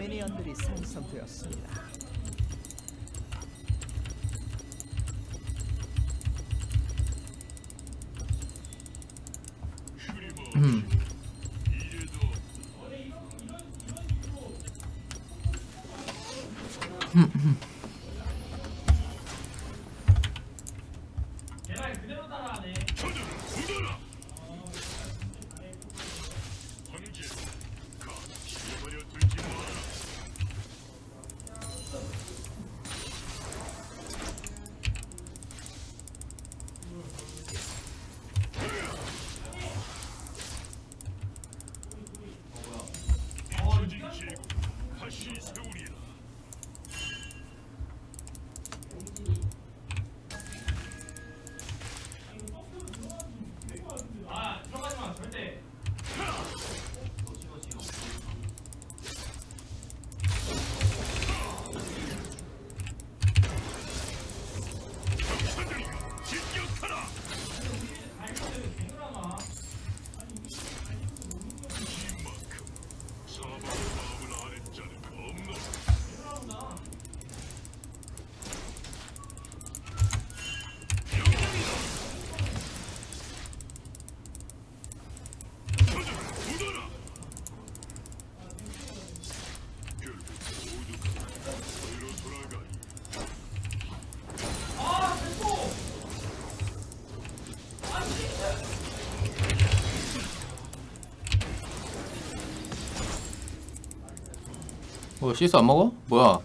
미니언들이 생성되었습니다. 뭐 씻어 안 먹어? 뭐야?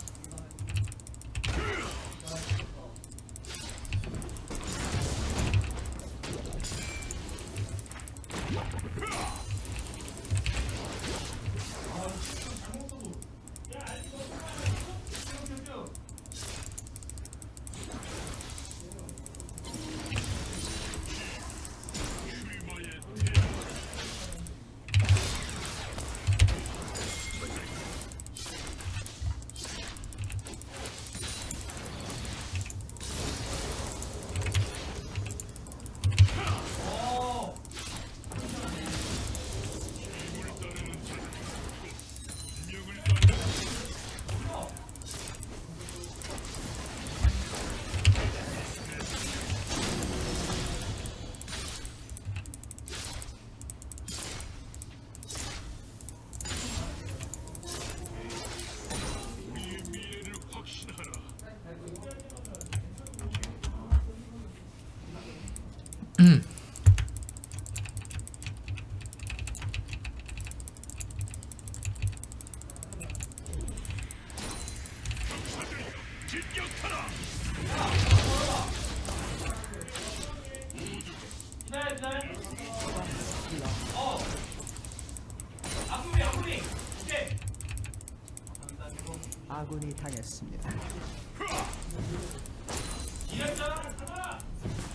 아군이 당했습니다.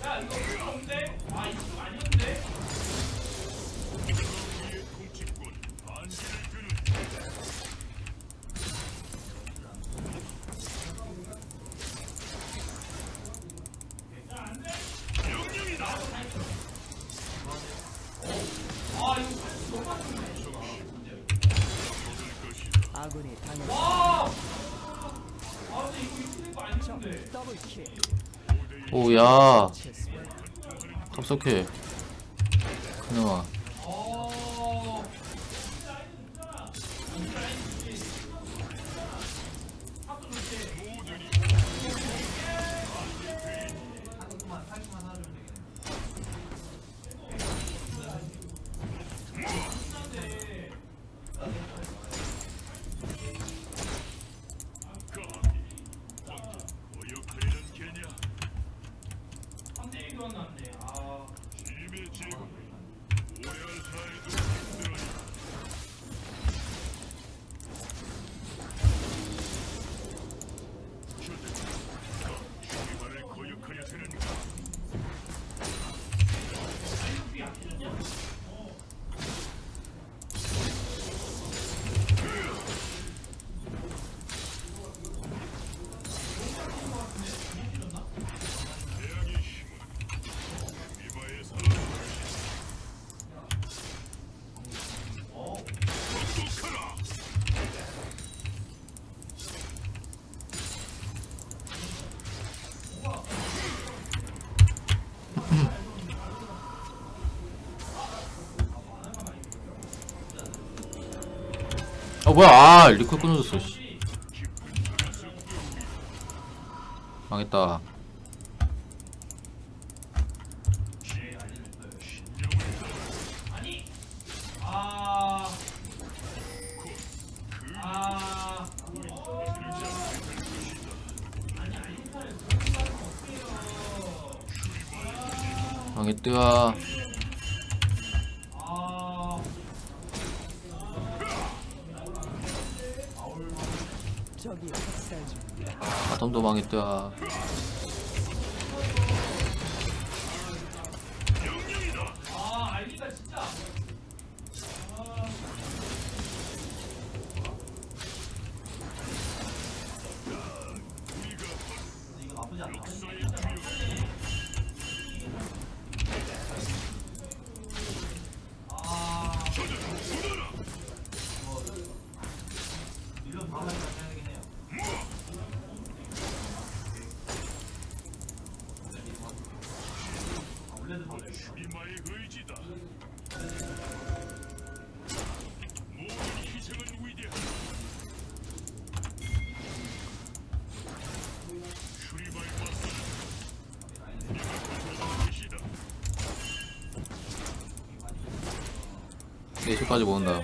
아군이 당했습니다. 오야 갑석해 그놈아. 뭐야? 아, 리콜 끊어졌어. 씨. 망했다. 망했다. 아톰도 망했다. 까지 모은다.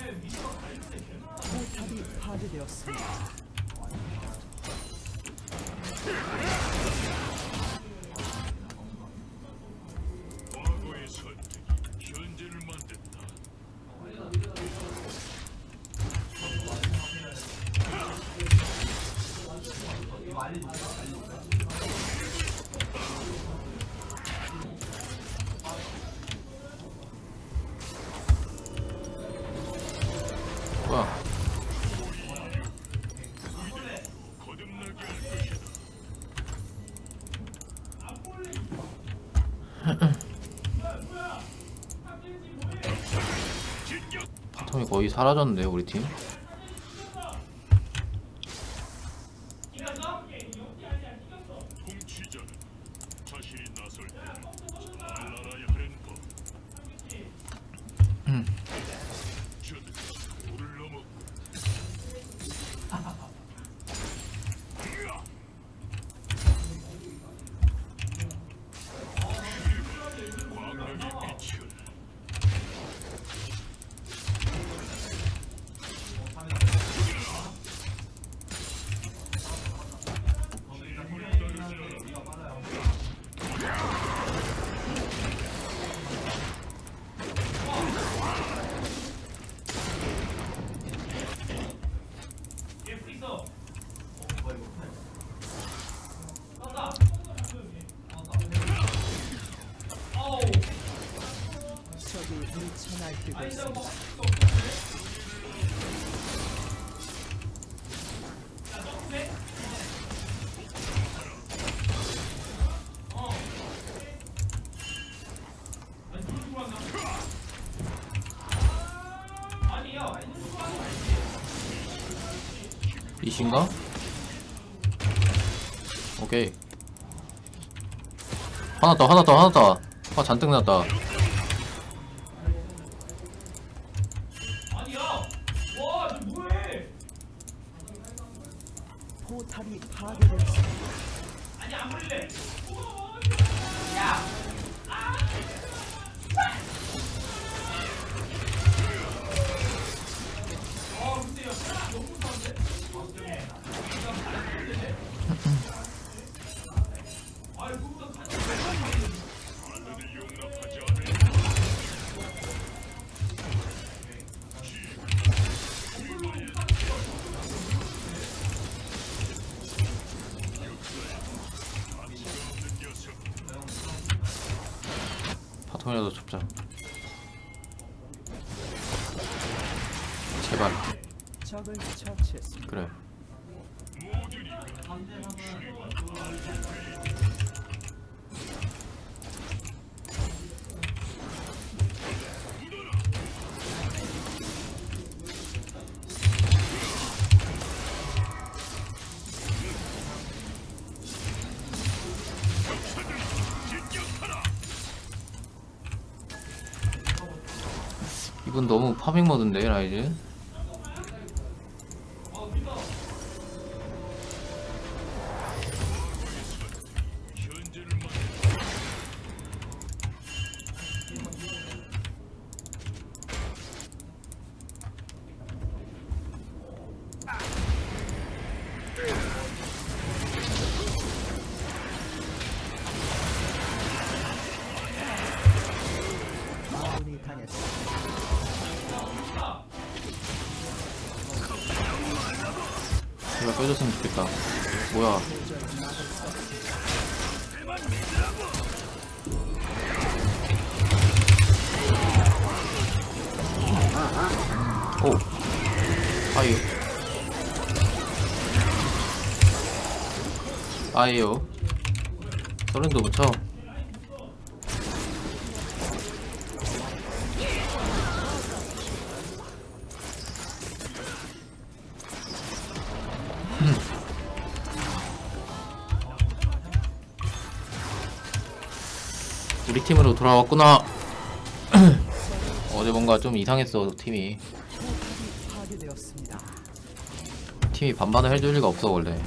텀이 거의 사라졌는데 우리 팀. 이신가? 오케이. 하나 더, 하나 더, 하나 더. 아, 잔뜩 났다. 파통이라도 잡자. 제발. 그래. 이분 너무 파밍 모드인데 라이즈. 제발 꺼졌으면 좋겠다. 뭐야? 오, 아유, 아유, 서른도 못 쳐. 우리 팀으로 돌아왔구나. 어제 뭔가 좀 이상했어. 팀이 반반을 해줄 리가 없어 원래.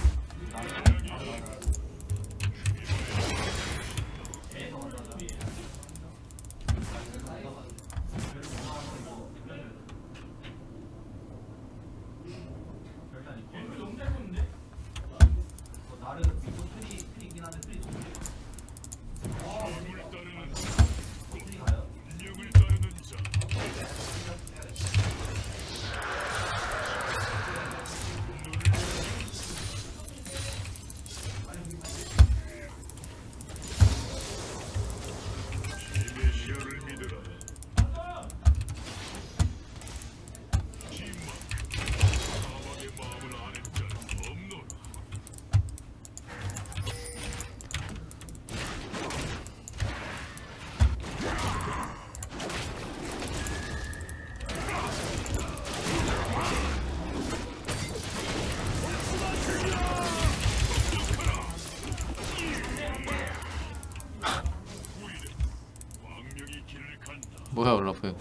뭐야 올라프.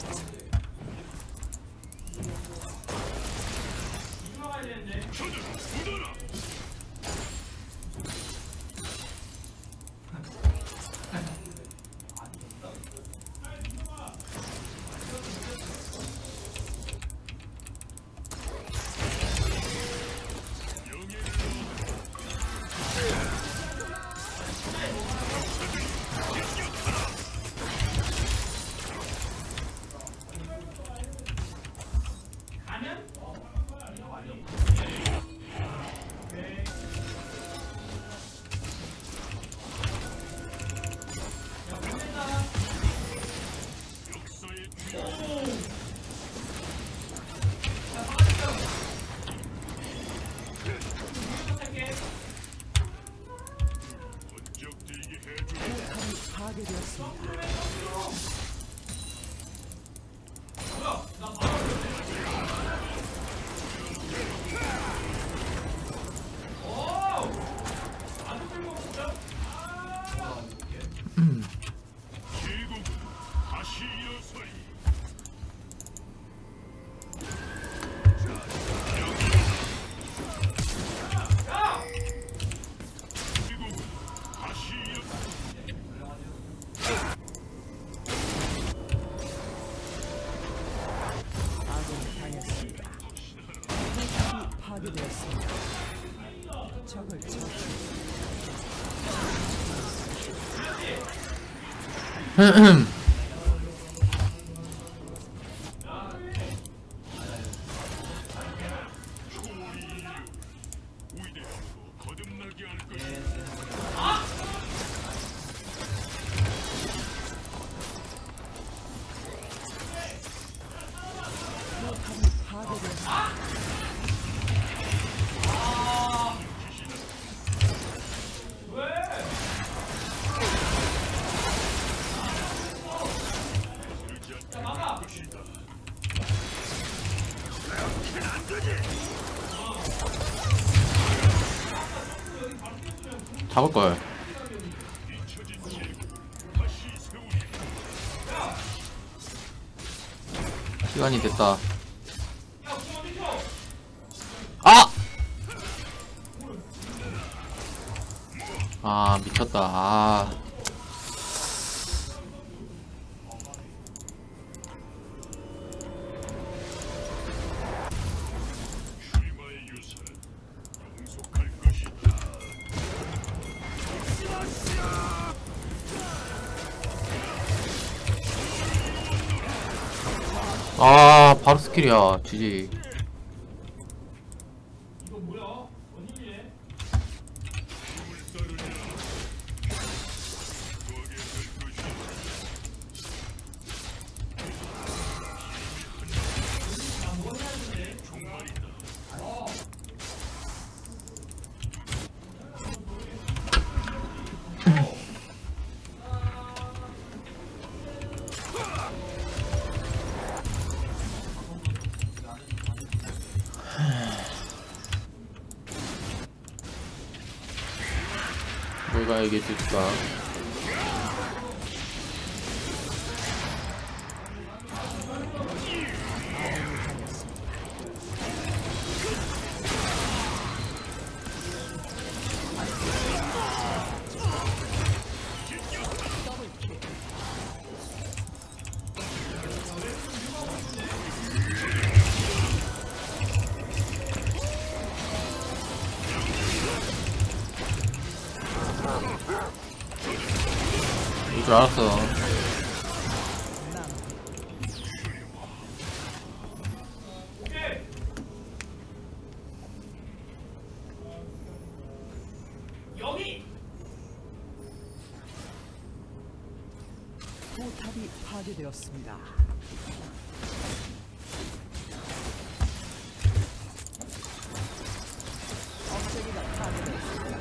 잡을걸. 시간이 됐다. 아! 아 미쳤다. 아. 아 바로 스킬이야. GG. 이거 뭐야? 가야겠을까. 알았어. 포탑이 파괴되었습니다. 업체기가 파괴되었습니다.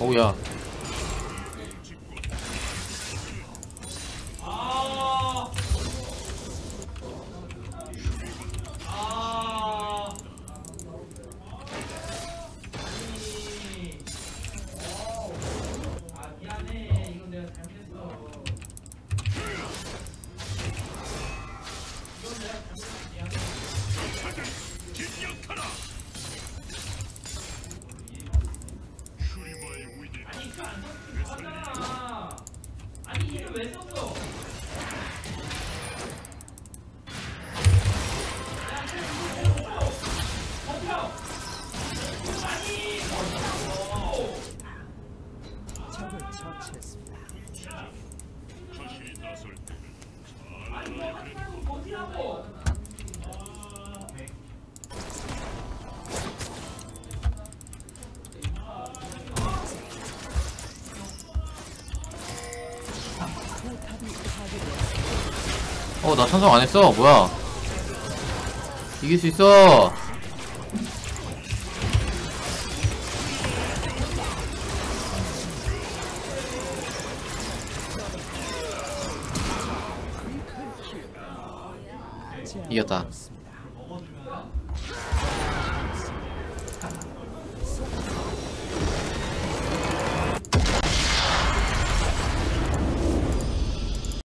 어우야. 어, 나 찬성 안 했어. 뭐야? 이길 수 있어. 이겼다.